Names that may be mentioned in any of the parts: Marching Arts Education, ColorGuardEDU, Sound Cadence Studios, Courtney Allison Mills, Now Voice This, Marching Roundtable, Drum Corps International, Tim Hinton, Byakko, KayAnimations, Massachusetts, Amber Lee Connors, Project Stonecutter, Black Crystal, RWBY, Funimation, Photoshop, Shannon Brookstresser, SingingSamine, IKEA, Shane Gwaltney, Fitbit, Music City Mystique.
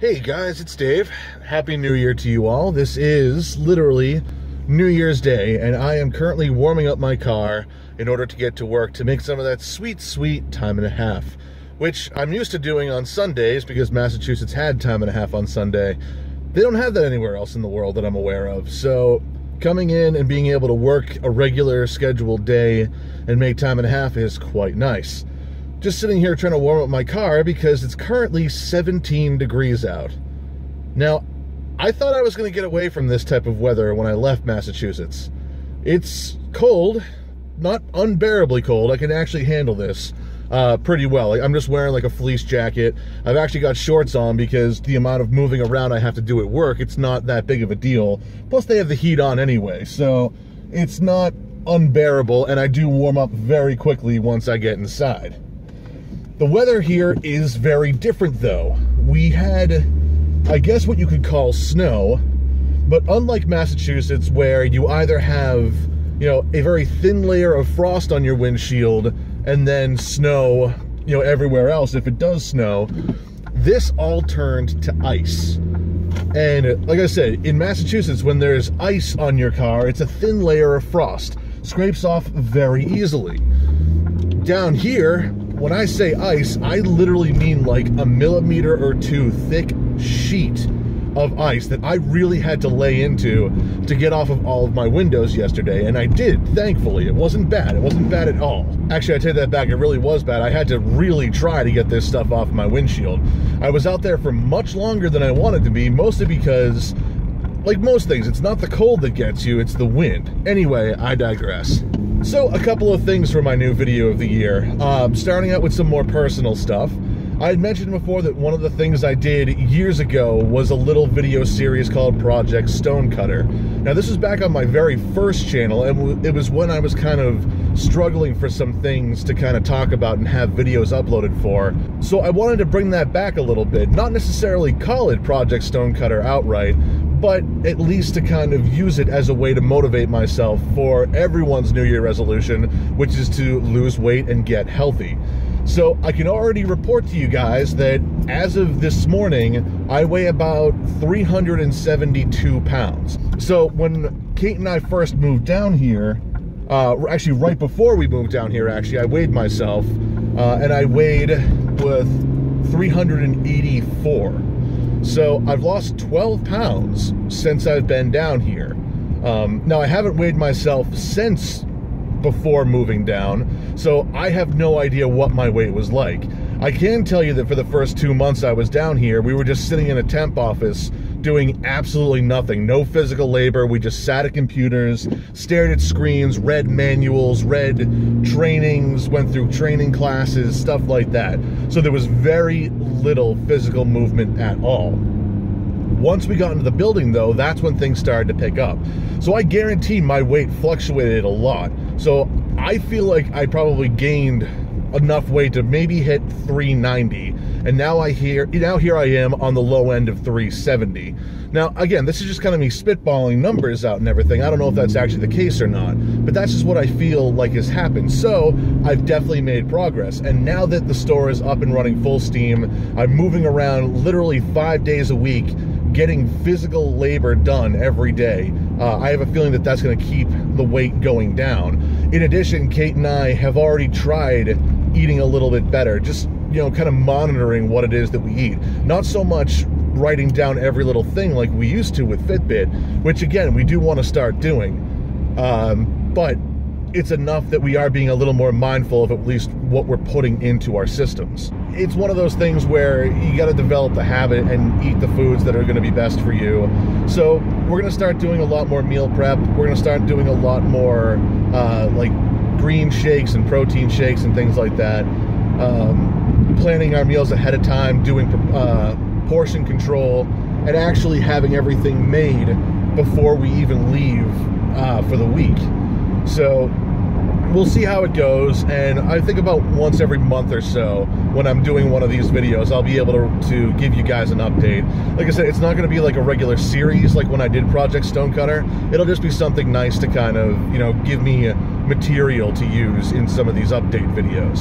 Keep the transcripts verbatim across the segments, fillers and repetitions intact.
Hey guys, it's Dave. Happy New Year to you all. This is literally New Year's Day, and I am currently warming up my car in order to get to work to make some of that sweet, sweet time and a half, which I'm used to doing on Sundays because Massachusetts had time and a half on Sunday. They don't have that anywhere else in the world that I'm aware of, so coming in and being able to work a regular scheduled day and make time and a half is quite nice. Just sitting here trying to warm up my car because it's currently seventeen degrees out. Now, I thought I was going to get away from this type of weather when I left Massachusetts. It's cold, not unbearably cold. I can actually handle this uh, pretty well. I'm just wearing like a fleece jacket. I've actually got shorts on because the amount of moving around I have to do at work, it's not that big of a deal. Plus they have the heat on anyway, so it's not unbearable, and I do warm up very quickly once I get inside. The weather here is very different though. We had, I guess what you could call snow, but unlike Massachusetts where you either have, you know, a very thin layer of frost on your windshield and then snow, you know, everywhere else if it does snow, this all turned to ice. And like I said, in Massachusetts when there's ice on your car, it's a thin layer of frost. Scrapes off very easily. Down here, when I say ice, I literally mean like a millimeter or two thick sheet of ice that I really had to lay into to get off of all of my windows yesterday, and I did, thankfully. It wasn't bad. It wasn't bad at all. Actually, I take that back. It really was bad. I had to really try to get this stuff off my windshield. I was out there for much longer than I wanted to be, mostly because, like most things, it's not the cold that gets you, it's the wind. Anyway, I digress. So, a couple of things for my new video of the year. Um, starting out with some more personal stuff. I had mentioned before that one of the things I did years ago was a little video series called Project Stonecutter. Now, this was back on my very first channel, and it was when I was kind of struggling for some things to kind of talk about and have videos uploaded for. So I wanted to bring that back a little bit. Not necessarily call it Project Stonecutter outright, but at least to kind of use it as a way to motivate myself for everyone's New Year resolution, which is to lose weight and get healthy. So I can already report to you guys that as of this morning, I weigh about three hundred seventy-two pounds. So when Kate and I first moved down here, uh, actually right before we moved down here, actually, I weighed myself, uh, and I weighed with three hundred eighty-four. So I've lost twelve pounds since I've been down here. Um, now I haven't weighed myself since before moving down, so I have no idea what my weight was like. I can tell you that for the first two months I was down here, we were just sitting in a temp office doing absolutely nothing. No physical labor. We just sat at computers, stared at screens, read manuals, read trainings, went through training classes, stuff like that. So there was very little physical movement at all. Once we got into the building though, that's when things started to pick up. So I guarantee my weight fluctuated a lot. So I feel like I probably gained enough weight to maybe hit three ninety, and now I hear now here I am on the low end of three seventy. Now again, this is just kind of me spitballing numbers out and everything. I don't know if that's actually the case or not, but that's just what I feel like has happened. So I've definitely made progress, and now that the store is up and running full steam, I'm moving around literally five days a week, getting physical labor done every day. Uh, I have a feeling that that's going to keep the weight going down. In addition, Kate and I have already tried eating a little bit better, just, you know, kind of monitoring what it is that we eat. Not so much writing down every little thing like we used to with Fitbit, which again, we do want to start doing. Um, but it's enough that we are being a little more mindful of at least what we're putting into our systems. It's one of those things where you got to develop the habit and eat the foods that are going to be best for you. So we're going to start doing a lot more meal prep. We're going to start doing a lot more uh, like green shakes and protein shakes and things like that. Um, planning our meals ahead of time, doing uh, portion control, and actually having everything made before we even leave uh, for the week. So we'll see how it goes, and I think about once every month or so when I'm doing one of these videos, I'll be able to, to give you guys an update. Like I said, it's not going to be like a regular series like when I did Project Stonecutter. It'll just be something nice to kind of, you know, give me material to use in some of these update videos.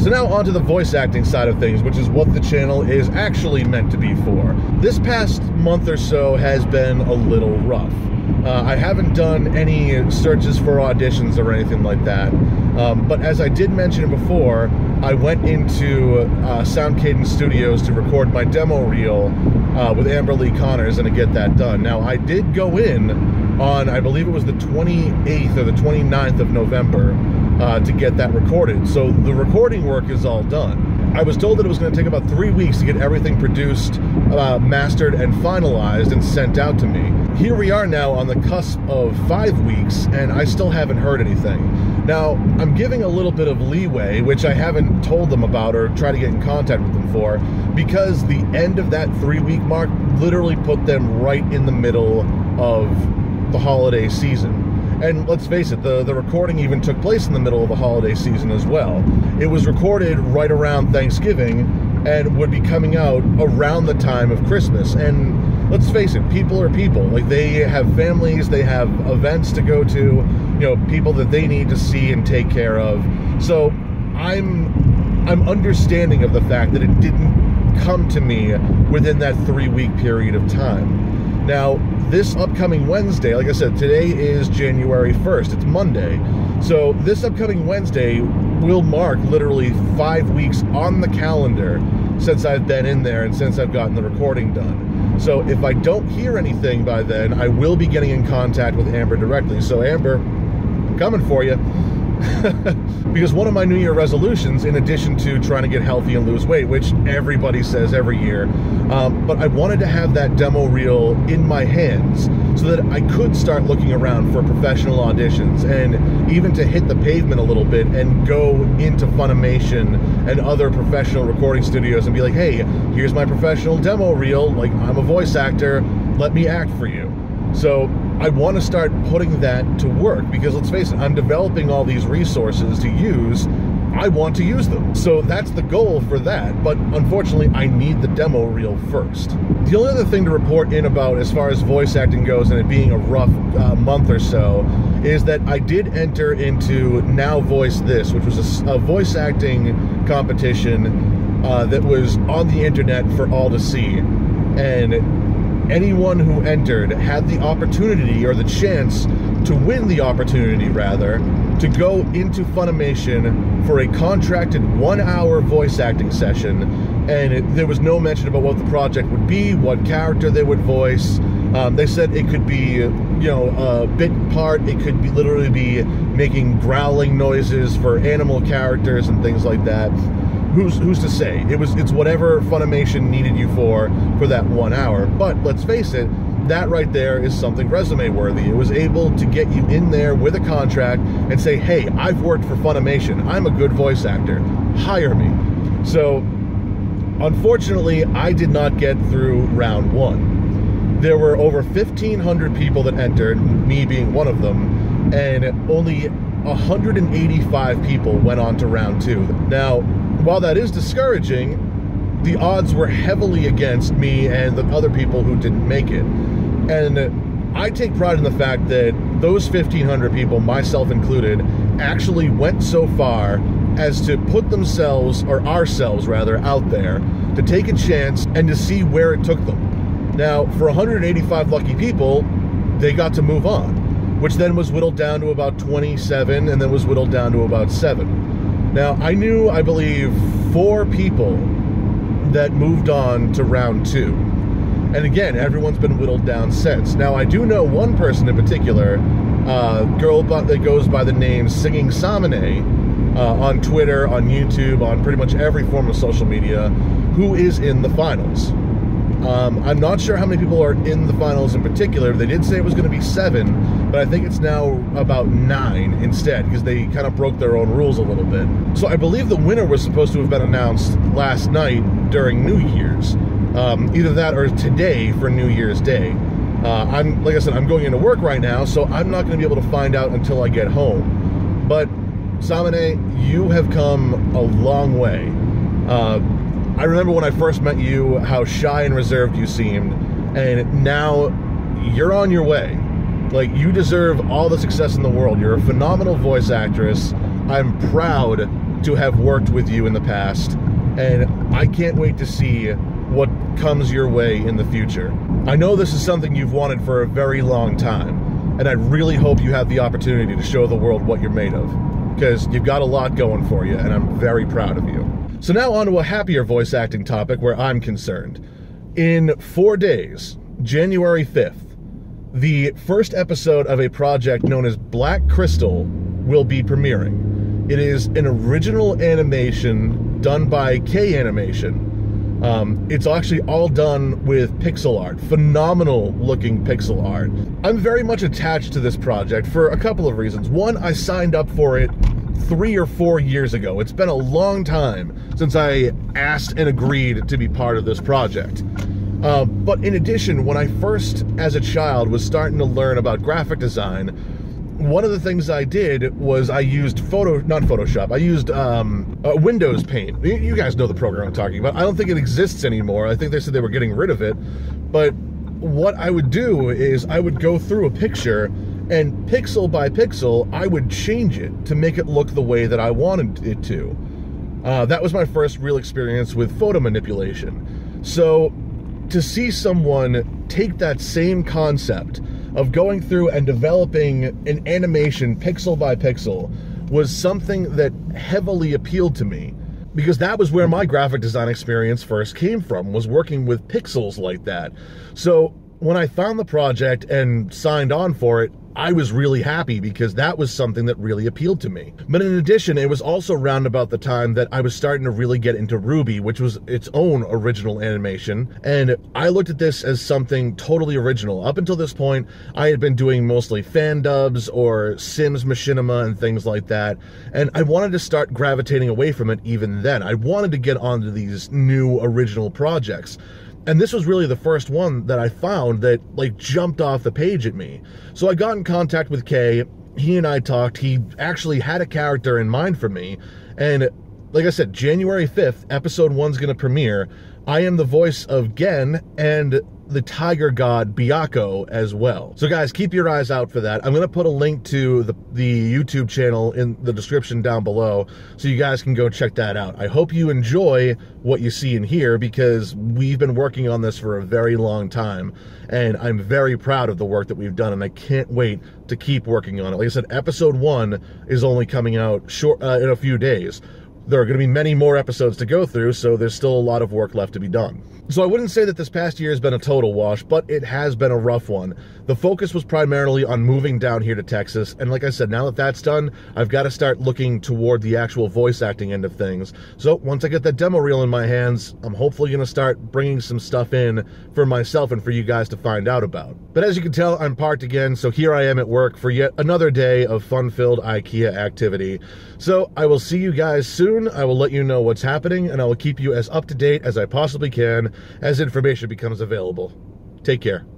So now onto the voice acting side of things, which is what the channel is actually meant to be for. This past month or so has been a little rough. Uh, I haven't done any searches for auditions or anything like that, um, but as I did mention before, I went into uh, Sound Cadence Studios to record my demo reel uh, with Amber Lee Connors and to get that done. Now, I did go in on, I believe it was the twenty-eighth or the twenty-ninth of November uh, to get that recorded. So the recording work is all done. I was told that it was going to take about three weeks to get everything produced, uh, mastered, and finalized and sent out to me. Here we are now on the cusp of five weeks, and I still haven't heard anything. Now, I'm giving a little bit of leeway, which I haven't told them about or tried to get in contact with them for, because the end of that three-week mark literally put them right in the middle of the holiday season. And let's face it, the, the recording even took place in the middle of the holiday season as well. It was recorded right around Thanksgiving and would be coming out around the time of Christmas. And let's face it, people are people. Like, they have families, they have events to go to, you know, people that they need to see and take care of. So I'm, I'm understanding of the fact that it didn't come to me within that three-week period of time. Now, this upcoming Wednesday, like I said, today is January first, it's Monday. So this upcoming Wednesday will mark literally five weeks on the calendar since I've been in there and since I've gotten the recording done. So if I don't hear anything by then, I will be getting in contact with Amber directly. So Amber, I'm coming for you. Because one of my New Year resolutions, in addition to trying to get healthy and lose weight, which everybody says every year, um, but I wanted to have that demo reel in my hands so that I could start looking around for professional auditions and even to hit the pavement a little bit and go into Funimation and other professional recording studios and be like, hey, here's my professional demo reel, like, I'm a voice actor, let me act for you. So I want to start putting that to work, because let's face it, I'm developing all these resources to use. I want to use them. So that's the goal for that. But unfortunately, I need the demo reel first. The only other thing to report in about as far as voice acting goes, and it being a rough uh, month or so, is that I did enter into Now Voice This, which was a, a voice acting competition uh, that was on the internet for all to see. And anyone who entered had the opportunity, or the chance, to win the opportunity, rather, to go into Funimation for a contracted one-hour voice acting session, and it, there was no mention about what the project would be, what character they would voice. Um, they said it could be, you know, a bit part, it could be literally be making growling noises for animal characters and things like that. Who's, who's to say? It was, it's whatever Funimation needed you for, for that one hour. But let's face it, that right there is something resume worthy. It was able to get you in there with a contract and say, hey, I've worked for Funimation, I'm a good voice actor, hire me. So unfortunately, I did not get through round one. There were over fifteen hundred people that entered, me being one of them, and only one hundred eighty-five people went on to round two. Now, while that is discouraging, the odds were heavily against me and the other people who didn't make it. And I take pride in the fact that those fifteen hundred people, myself included, actually went so far as to put themselves, or ourselves rather, out there to take a chance and to see where it took them. Now, for one hundred eighty-five lucky people, they got to move on, which then was whittled down to about twenty-seven, and then was whittled down to about seven. Now, I knew, I believe, four people that moved on to round two. And again, everyone's been whittled down since. Now, I do know one person in particular, a girl that goes by the name SingingSamine, uh, on Twitter, on YouTube, on pretty much every form of social media, who is in the finals. Um, I'm not sure how many people are in the finals in particular. They did say it was going to be seven, but I think it's now about nine instead, because they kind of broke their own rules a little bit. So I believe the winner was supposed to have been announced last night during New Year's. Um, either that or today for New Year's Day. Uh, I'm, like I said, I'm going into work right now, so I'm not going to be able to find out until I get home. But, Samine, you have come a long way. Uh, I remember when I first met you, how shy and reserved you seemed, and now you're on your way. Like, you deserve all the success in the world. You're a phenomenal voice actress. I'm proud to have worked with you in the past, and I can't wait to see what comes your way in the future. I know this is something you've wanted for a very long time, and I really hope you have the opportunity to show the world what you're made of, because you've got a lot going for you, and I'm very proud of you. So now on to a happier voice acting topic where I'm concerned. In four days, January fifth, the first episode of a project known as Black Crystal will be premiering. It is an original animation done by KayAnimations. Um, it's actually all done with pixel art, phenomenal looking pixel art. I'm very much attached to this project for a couple of reasons. One, I signed up for it three or four years ago. It's been a long time since I asked and agreed to be part of this project. Uh, but in addition, when I first, as a child, was starting to learn about graphic design, one of the things I did was I used photo, not Photoshop, I used um, uh, Windows Paint. You, you guys know the program I'm talking about. I don't think it exists anymore. I think they said they were getting rid of it. But what I would do is I would go through a picture, and pixel by pixel, I would change it to make it look the way that I wanted it to. Uh, that was my first real experience with photo manipulation. So, to see someone take that same concept of going through and developing an animation pixel by pixel was something that heavily appealed to me, because that was where my graphic design experience first came from, was working with pixels like that. So when I found the project and signed on for it, I was really happy, because that was something that really appealed to me. But in addition, it was also round about the time that I was starting to really get into RWBY, which was its own original animation, and I looked at this as something totally original. Up until this point, I had been doing mostly fan dubs or Sims machinima and things like that, and I wanted to start gravitating away from it even then. I wanted to get onto these new original projects. And this was really the first one that I found that, like, jumped off the page at me. So I got in contact with Kay, he and I talked, he actually had a character in mind for me, and like I said, January fifth, episode one's gonna premiere. I am the voice of Gen and the tiger god Byakko as well. So guys, keep your eyes out for that. I'm gonna put a link to the, the YouTube channel in the description down below, so you guys can go check that out. I hope you enjoy what you see and hear, because we've been working on this for a very long time, and I'm very proud of the work that we've done, and I can't wait to keep working on it. Like I said, episode one is only coming out short uh, in a few days. There are going to be many more episodes to go through, so there's still a lot of work left to be done. So I wouldn't say that this past year has been a total wash, but it has been a rough one. The focus was primarily on moving down here to Texas, and like I said, now that that's done, I've got to start looking toward the actual voice acting end of things. So once I get that demo reel in my hands, I'm hopefully going to start bringing some stuff in for myself and for you guys to find out about. But as you can tell, I'm parked again, so here I am at work for yet another day of fun-filled IKEA activity. So I will see you guys soon. I will let you know what's happening, and I will keep you as up to date as I possibly can as information becomes available. Take care.